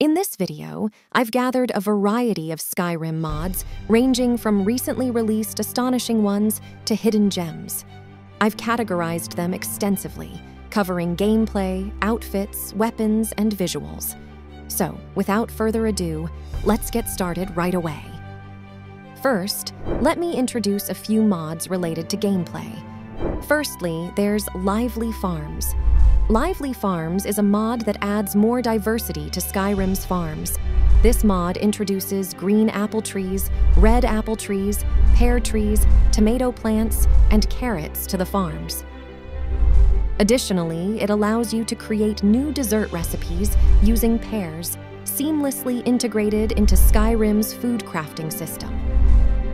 In this video, I've gathered a variety of Skyrim mods, ranging from recently released astonishing ones to hidden gems. I've categorized them extensively, covering gameplay, outfits, weapons, and visuals. So, without further ado, let's get started right away. First, let me introduce a few mods related to gameplay. Firstly, there's Lively Farms. Lively Farms is a mod that adds more diversity to Skyrim's farms. This mod introduces green apple trees, red apple trees, pear trees, tomato plants, and carrots to the farms. Additionally, it allows you to create new dessert recipes using pears, seamlessly integrated into Skyrim's food crafting system.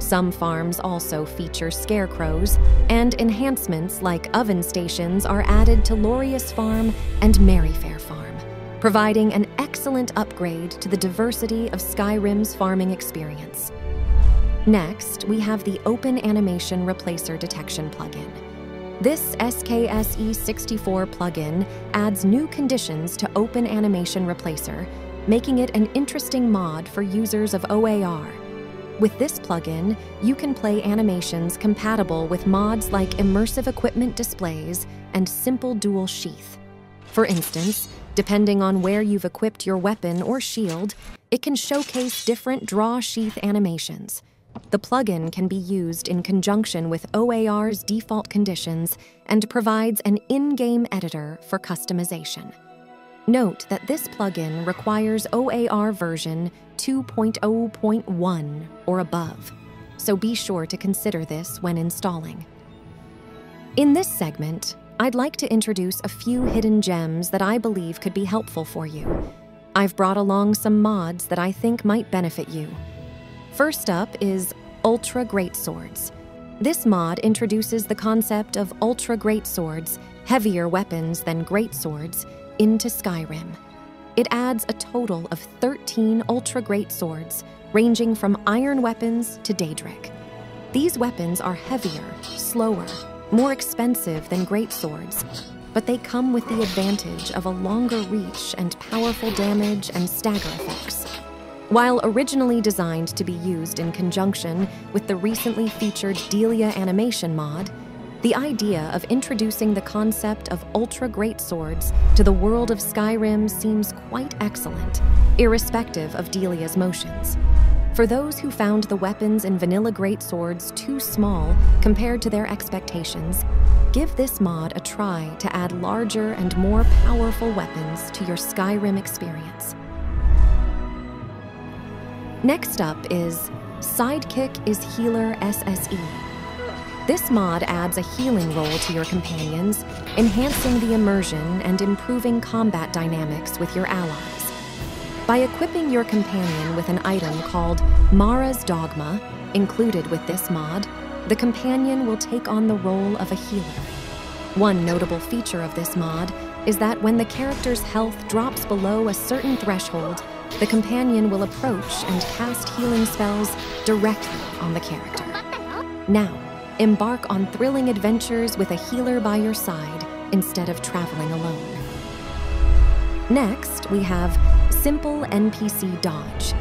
Some farms also feature scarecrows, and enhancements like oven stations are added to Laureus Farm and Merryfair Farm, providing an excellent upgrade to the diversity of Skyrim's farming experience. Next, we have the Open Animation Replacer Detection Plugin. This SKSE64 plugin adds new conditions to Open Animation Replacer, making it an interesting mod for users of OAR. With this plugin, you can play animations compatible with mods like Immersive Equipment Displays and Simple Dual Sheath. For instance, depending on where you've equipped your weapon or shield, it can showcase different draw sheath animations. The plugin can be used in conjunction with OAR's default conditions and provides an in-game editor for customization. Note that this plugin requires OAR version 2.0.1 or above, so be sure to consider this when installing. In this segment, I'd like to introduce a few hidden gems that I believe could be helpful for you. I've brought along some mods that I think might benefit you. First up is Ultra Greatswords. This mod introduces the concept of Ultra Greatswords, heavier weapons than greatswords, into Skyrim. It adds a total of 13 Ultra Greatswords, ranging from iron weapons to daedric. These weapons are heavier, slower, more expensive than greatswords, but they come with the advantage of a longer reach and powerful damage and stagger effects. While originally designed to be used in conjunction with the recently featured Delia Animation mod, the idea of introducing the concept of Ultra Greatswords to the world of Skyrim seems quite excellent, irrespective of Delia's motions. For those who found the weapons in vanilla greatswords too small compared to their expectations, give this mod a try to add larger and more powerful weapons to your Skyrim experience. Next up is Sidekick is Healer SSE. This mod adds a healing role to your companions, enhancing the immersion and improving combat dynamics with your allies. By equipping your companion with an item called Mara's Dogma, included with this mod, the companion will take on the role of a healer. One notable feature of this mod is that when the character's health drops below a certain threshold, the companion will approach and cast healing spells directly on the character. Now, embark on thrilling adventures with a healer by your side instead of traveling alone. Next, we have Simple NPC Dodge.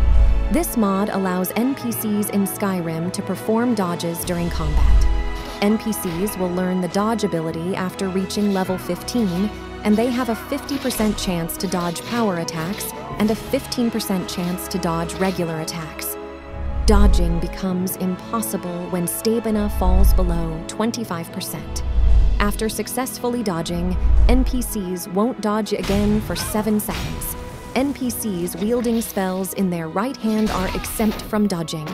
This mod allows NPCs in Skyrim to perform dodges during combat. NPCs will learn the dodge ability after reaching level 15, and they have a 50% chance to dodge power attacks and a 15% chance to dodge regular attacks. Dodging becomes impossible when stamina falls below 25%. After successfully dodging, NPCs won't dodge again for 7 seconds. NPCs wielding spells in their right hand are exempt from dodging.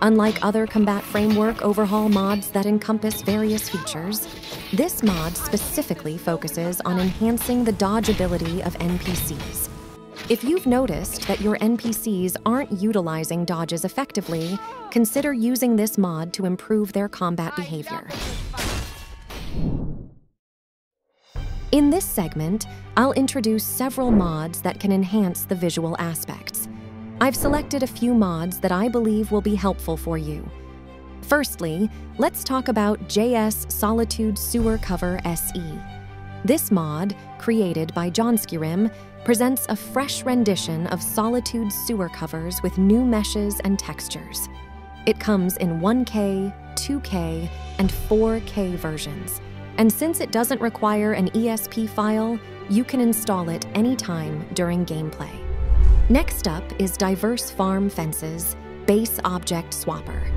Unlike other combat framework overhaul mods that encompass various features, this mod specifically focuses on enhancing the dodge ability of NPCs. If you've noticed that your NPCs aren't utilizing dodges effectively, consider using this mod to improve their combat behavior. In this segment, I'll introduce several mods that can enhance the visual aspects. I've selected a few mods that I believe will be helpful for you. Firstly, let's talk about JS Solitude Sewer Cover SE. This mod, created by John Skyrim, presents a fresh rendition of Solitude sewer covers with new meshes and textures. It comes in 1K, 2K, and 4K versions, and since it doesn't require an ESP file, you can install it anytime during gameplay. Next up is Diverse Farm Fences - Base Object Swapper.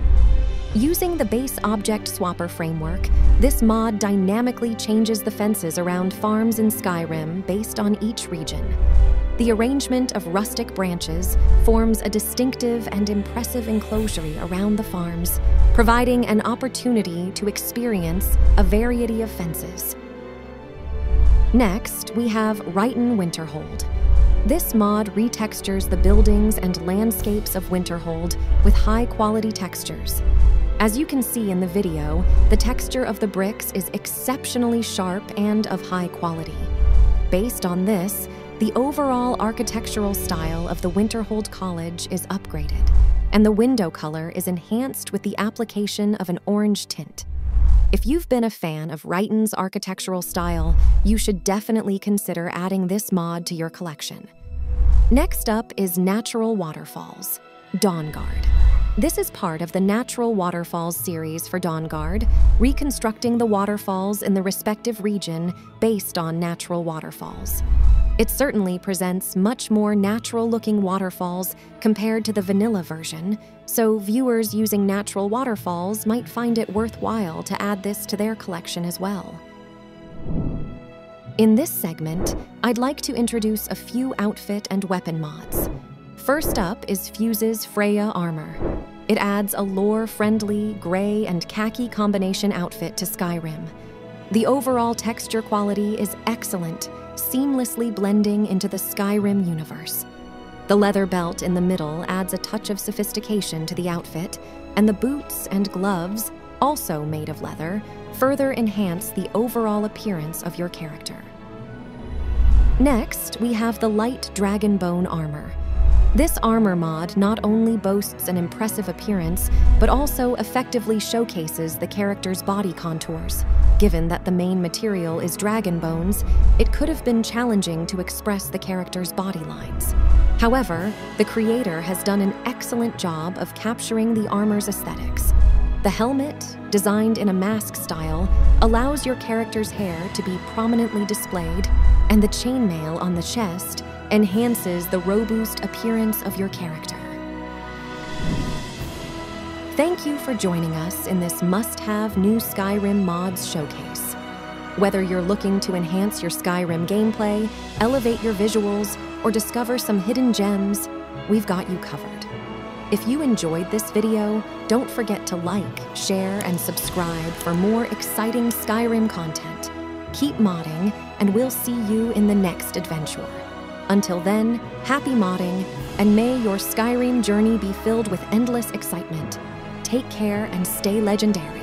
Using the Base Object Swapper framework, this mod dynamically changes the fences around farms in Skyrim based on each region. The arrangement of rustic branches forms a distinctive and impressive enclosure around the farms, providing an opportunity to experience a variety of fences. Next, we have Riton Winterhold. This mod retextures the buildings and landscapes of Winterhold with high-quality textures. As you can see in the video, the texture of the bricks is exceptionally sharp and of high quality. Based on this, the overall architectural style of the Winterhold College is upgraded, and the window color is enhanced with the application of an orange tint. If you've been a fan of Riton's architectural style, you should definitely consider adding this mod to your collection. Next up is Natural Waterfalls - Dawnguard. This is part of the Natural Waterfalls series for Dawnguard, reconstructing the waterfalls in the respective region based on natural waterfalls. It certainly presents much more natural-looking waterfalls compared to the vanilla version, so viewers using natural waterfalls might find it worthwhile to add this to their collection as well. In this segment, I'd like to introduce a few outfit and weapon mods. First up is Fuse's Freija Armor. It adds a lore-friendly gray and khaki combination outfit to Skyrim. The overall texture quality is excellent, seamlessly blending into the Skyrim universe. The leather belt in the middle adds a touch of sophistication to the outfit, and the boots and gloves, also made of leather, further enhance the overall appearance of your character. Next, we have the Light Dragonbone Armor. This armor mod not only boasts an impressive appearance, but also effectively showcases the character's body contours. Given that the main material is dragon bones, it could have been challenging to express the character's body lines. However, the creator has done an excellent job of capturing the armor's aesthetics. The helmet, designed in a mask style, allows your character's hair to be prominently displayed, and the chainmail on the chest enhances the robust appearance of your character. Thank you for joining us in this must-have new Skyrim mods showcase. Whether you're looking to enhance your Skyrim gameplay, elevate your visuals, or discover some hidden gems, we've got you covered. If you enjoyed this video, don't forget to like, share, and subscribe for more exciting Skyrim content. Keep modding, and we'll see you in the next adventure. Until then, happy modding, and may your Skyrim journey be filled with endless excitement. Take care and stay legendary.